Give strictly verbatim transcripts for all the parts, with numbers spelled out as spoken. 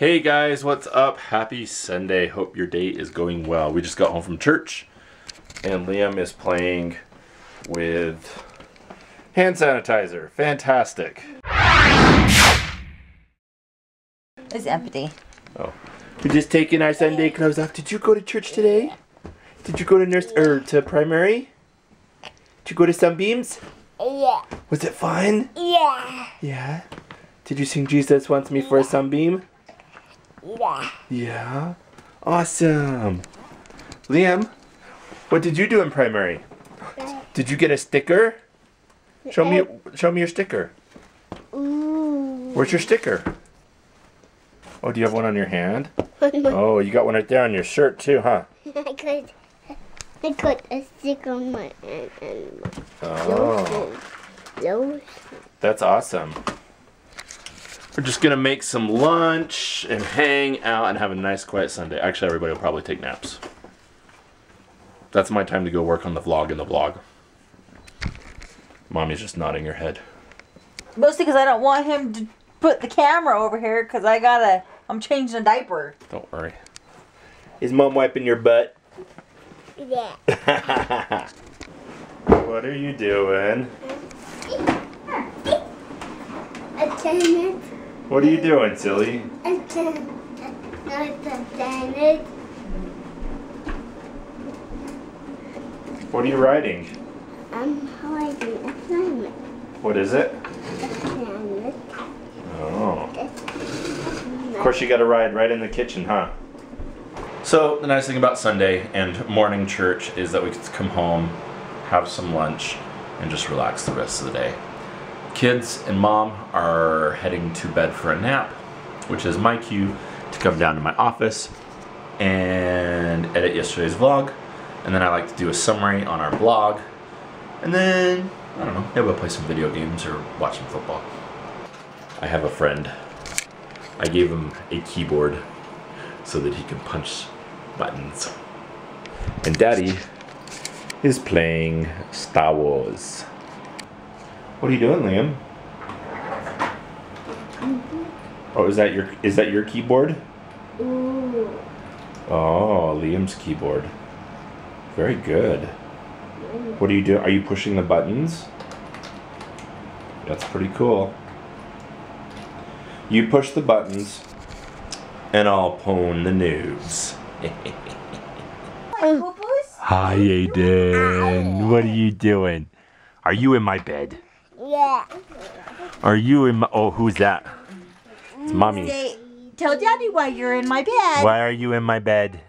Hey guys, what's up? Happy Sunday. Hope your day is going well. We just got home from church and Liam is playing with hand sanitizer. Fantastic. It's empty. Oh. We're just taking our Sunday gloves off. Did you go to church today? Did you go to nurse or er, to primary? Did you go to Sunbeams? Yeah. Was it fun? Yeah. Yeah? Did you sing Jesus Wants Me for a Sunbeam? Yeah. Yeah? Awesome. Liam, what did you do in primary? Did you get a sticker? Show me show me your sticker. Ooh. Where's your sticker? Oh, do you have one on your hand? Oh, you got one right there on your shirt too, huh? I could I got a sticker on my hand and my oh. Lotion. That's awesome. We're just gonna make some lunch and hang out and have a nice quiet Sunday. Actually, everybody will probably take naps. That's my time to go work on the vlog and the vlog. Mommy's just nodding her head. Mostly because I don't want him to put the camera over here because I gotta, I'm changing a diaper. Don't worry. Is mom wiping your butt? Yeah. What are you doing? What are you doing, silly? What are you writing? I'm writing a planet. What is it? A oh. Of course you gotta ride right in the kitchen, huh? So the nice thing about Sunday and morning church is that we can come home, have some lunch, and just relax the rest of the day. Kids and mom are heading to bed for a nap, which is my cue to come down to my office and edit yesterday's vlog, and then I like to do a summary on our blog, and then, I don't know, maybe we'll play some video games or watch some football. I have a friend. I gave him a keyboard so that he can punch buttons. And Daddy is playing Star Wars. What are you doing, Liam? Oh, is that your is that your keyboard? Ooh. Oh, Liam's keyboard. Very good. What are you doing? Are you pushing the buttons? That's pretty cool. You push the buttons, and I'll pwn the noobs. Hi, Aiden. What are you doing? Are you in my bed? Yeah. Are you in my... Oh, who's that? It's Mommy. Say, tell Daddy why you're in my bed. Why are you in my bed?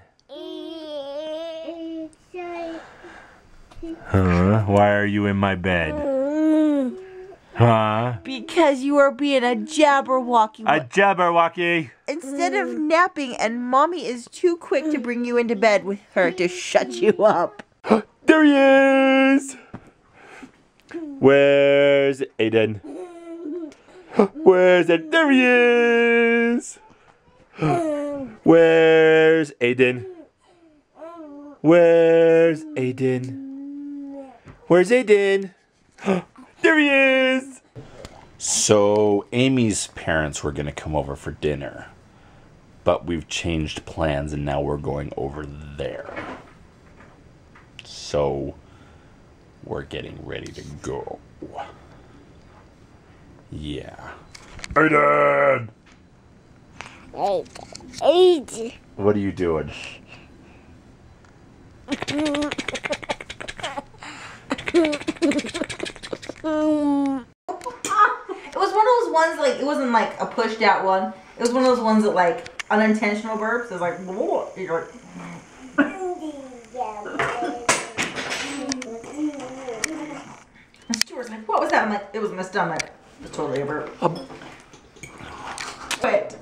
Huh? Why are you in my bed? Huh? Because you are being a jabberwocky. A jabberwocky! Instead of napping, and Mommy is too quick to bring you into bed with her to shut you up. There he is! Where's Aiden? Where's Aiden? There he is! Where's Aiden? Where's Aiden? Where's Aiden? There he is! So, Amy's parents were gonna come over for dinner, but we've changed plans and now we're going over there. So... we're getting ready to go. Yeah. Aiden! Aiden! What are you doing? It was one of those ones, like, it wasn't like a pushed out one. It was one of those ones that, like, unintentional burps. It was like, you're like... Like, what was that? I'm like, it was my stomach. It's totally a burp. Oh. But,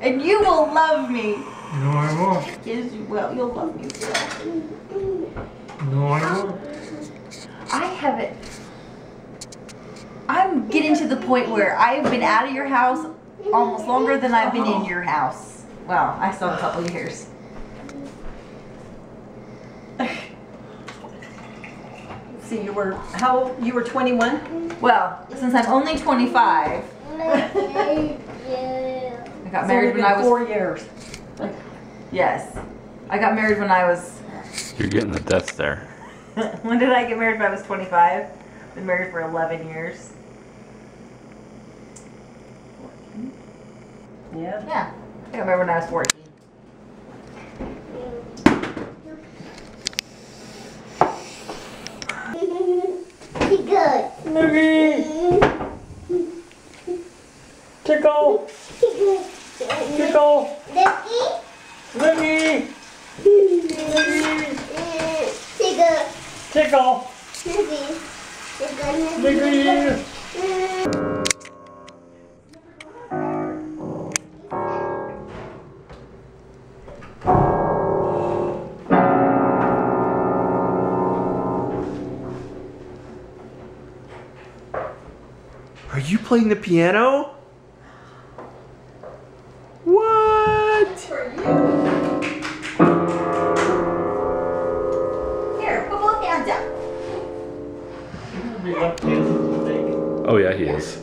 and you will love me. No, I won't. Yes, you will. You'll love me. No, I won't. I have it. I'm getting to the point where I've been out of your house almost longer than I've been in your house. Wow, I saw a couple years. You were how you were twenty-one? Well, since I'm only twenty-five. got married when I was four years. Like, yes, I got married when I was. You're getting the death there. When did I get married? When I was twenty-five. Been married for eleven years. fourteen. Yeah. Yeah. I got married when I was fourteen. Good. Noogie. Tickle. Tickle. Noogie. Noogie. Tickle. Tickle. Noogie. Noogie. Are you playing the piano? What? That's for you. Here, put both hands up. Oh yeah, he is. I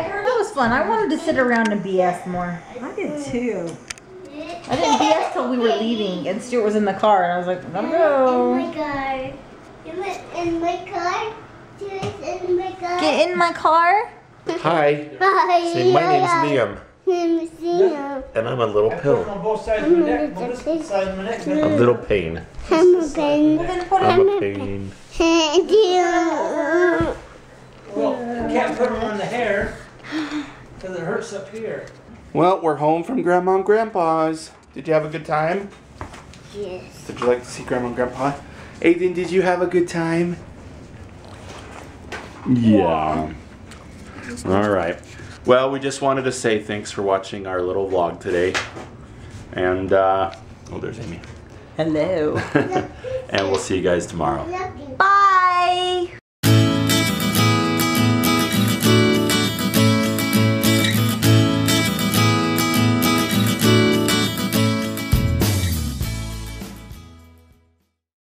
heard that was fun. I wanted to sit around and B S more. I did too. I didn't B S till we were leaving, and Stuart was in the car, and I was like, I'm gonna go. In my car. In my car. Stuart's in my car. Get in my car. Hi. Hi. Say, my name's Liam. I'm Liam. And I'm a little pill. I'm on both sides of my neck. On this side of my neck. A little pain. I'm a pain. I'm a pain. Well, you can't put them on the hair, because it hurts up here. Well, we're home from Grandma and Grandpa's. Did you have a good time? Yes. Did you like to see Grandma and Grandpa? Aiden, did you have a good time? Yeah. All right. Well, we just wanted to say thanks for watching our little vlog today. And, uh, oh, there's Amy. Hello. And we'll see you guys tomorrow.